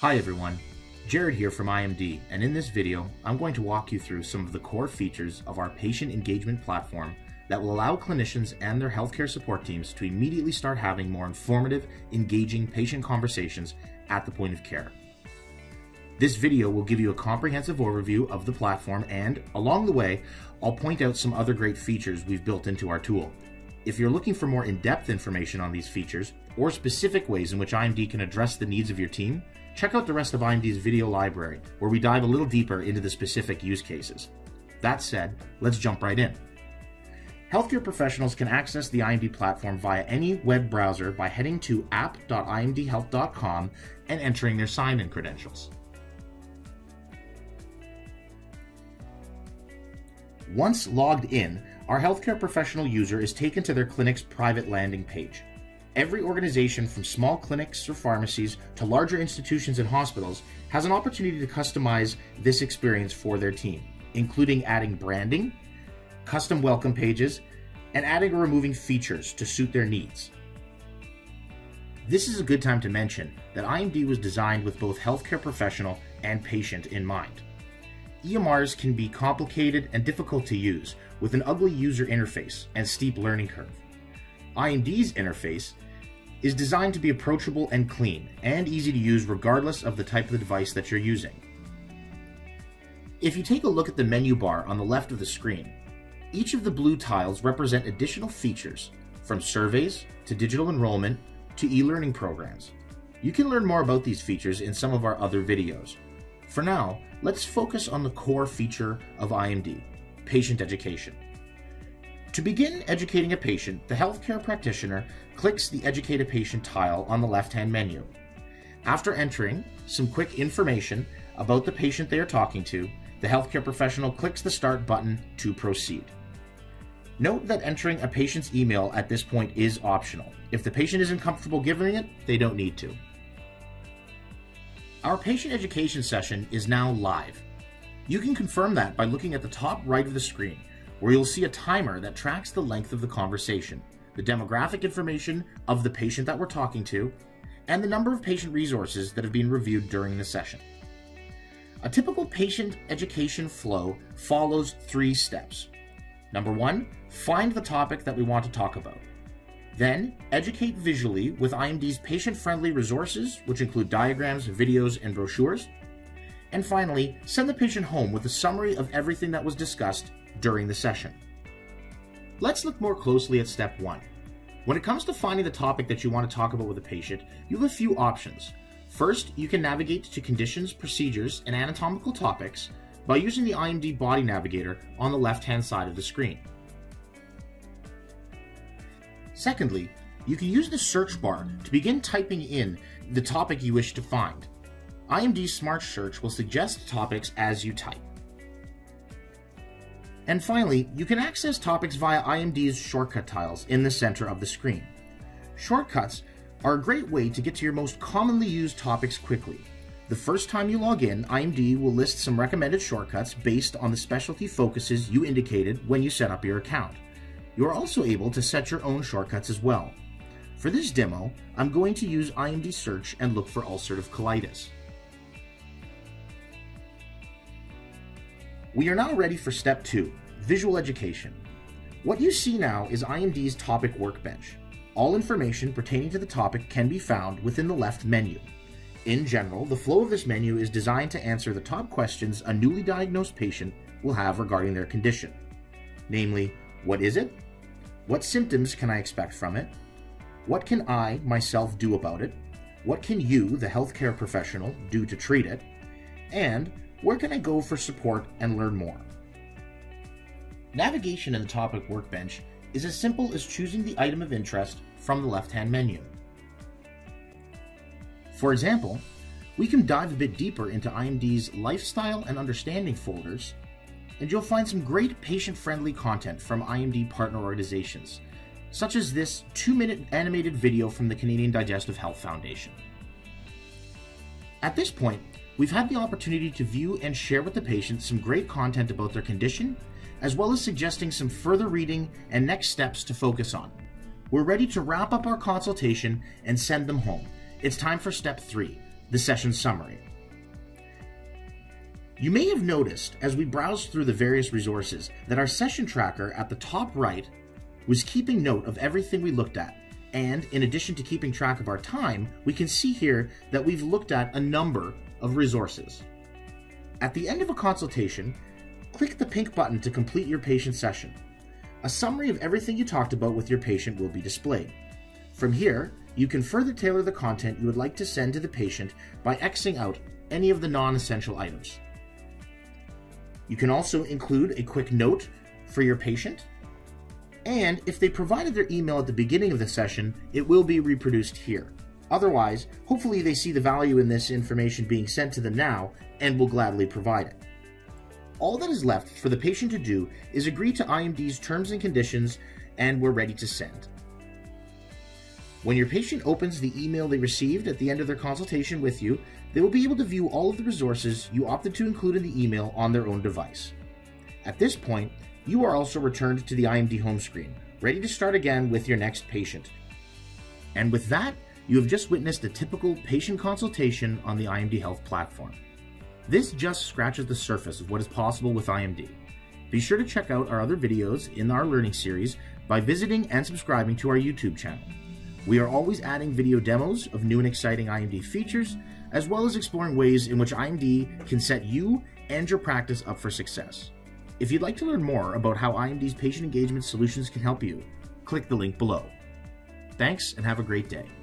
Hi everyone, Jared here from iMD, and in this video, I'm going to walk you through some of the core features of our patient engagement platform that will allow clinicians and their healthcare support teams to immediately start having more informative, engaging patient conversations at the point of care. This video will give you a comprehensive overview of the platform, and along the way, I'll point out some other great features we've built into our tool. If you're looking for more in-depth information on these features, or specific ways in which iMD can address the needs of your team, check out the rest of iMD's video library, where we dive a little deeper into the specific use cases. That said, let's jump right in. Healthcare professionals can access the iMD platform via any web browser by heading to app.imdhealth.com and entering their sign-in credentials. Once logged in, our healthcare professional user is taken to their clinic's private landing page. Every organization, from small clinics or pharmacies to larger institutions and hospitals, has an opportunity to customize this experience for their team, including adding branding, custom welcome pages, and adding or removing features to suit their needs. This is a good time to mention that iMD was designed with both healthcare professional and patient in mind. EMRs can be complicated and difficult to use, with an ugly user interface and steep learning curve. iMD's interface is designed to be approachable and clean and easy to use regardless of the type of device that you're using. If you take a look at the menu bar on the left of the screen, each of the blue tiles represent additional features, from surveys to digital enrollment to e-learning programs. You can learn more about these features in some of our other videos. For now, let's focus on the core feature of iMD, patient education. To begin educating a patient, the healthcare practitioner clicks the Educate a Patient tile on the left-hand menu. After entering some quick information about the patient they are talking to, the healthcare professional clicks the Start button to proceed. Note that entering a patient's email at this point is optional. If the patient isn't comfortable giving it, they don't need to. Our patient education session is now live. You can confirm that by looking at the top right of the screen, where you'll see a timer that tracks the length of the conversation, the demographic information of the patient that we're talking to, and the number of patient resources that have been reviewed during the session. A typical patient education flow follows three steps. Number one, find the topic that we want to talk about. Then, educate visually with iMD's patient-friendly resources, which include diagrams, videos, and brochures. And finally, send the patient home with a summary of everything that was discussed during the session. Let's look more closely at step one. When it comes to finding the topic that you want to talk about with a patient, you have a few options. First, you can navigate to conditions, procedures, and anatomical topics by using the iMD Body Navigator on the left-hand side of the screen. Secondly, you can use the search bar to begin typing in the topic you wish to find. iMD Smart Search will suggest topics as you type. And finally, you can access topics via iMD's shortcut tiles in the center of the screen. Shortcuts are a great way to get to your most commonly used topics quickly. The first time you log in, iMD will list some recommended shortcuts based on the specialty focuses you indicated when you set up your account. You are also able to set your own shortcuts as well. For this demo, I'm going to use iMD Search and look for ulcerative colitis. We are now ready for step two, visual education. What you see now is iMD's topic workbench. All information pertaining to the topic can be found within the left menu. In general, the flow of this menu is designed to answer the top questions a newly diagnosed patient will have regarding their condition. Namely, what is it? What symptoms can I expect from it? What can I, myself, do about it? What can you, the healthcare professional, do to treat it? And where can I go for support and learn more? Navigation in the topic workbench is as simple as choosing the item of interest from the left-hand menu. For example, we can dive a bit deeper into iMD's Lifestyle and Understanding folders, and you'll find some great patient-friendly content from iMD partner organizations, such as this 2-minute animated video from the Canadian Digestive Health Foundation. At this point, we've had the opportunity to view and share with the patient some great content about their condition, as well as suggesting some further reading and next steps to focus on. We're ready to wrap up our consultation and send them home. It's time for step three, the session summary. You may have noticed as we browsed through the various resources that our session tracker at the top right was keeping note of everything we looked at, and in addition to keeping track of our time, we can see here that we've looked at a number of resources. At the end of a consultation, click the pink button to complete your patient session. A summary of everything you talked about with your patient will be displayed. From here, you can further tailor the content you would like to send to the patient by Xing out any of the non-essential items. You can also include a quick note for your patient, and if they provided their email at the beginning of the session, it will be reproduced here. Otherwise, hopefully they see the value in this information being sent to them now and will gladly provide it. All that is left for the patient to do is agree to iMD's terms and conditions, and we're ready to send. When your patient opens the email they received at the end of their consultation with you, they will be able to view all of the resources you opted to include in the email on their own device. At this point, you are also returned to the iMD home screen, ready to start again with your next patient. And with that, you have just witnessed a typical patient consultation on the iMD Health platform. This just scratches the surface of what is possible with iMD. Be sure to check out our other videos in our learning series by visiting and subscribing to our YouTube channel. We are always adding video demos of new and exciting iMD features, as well as exploring ways in which iMD can set you and your practice up for success. If you'd like to learn more about how iMD's patient engagement solutions can help you, click the link below. Thanks and have a great day.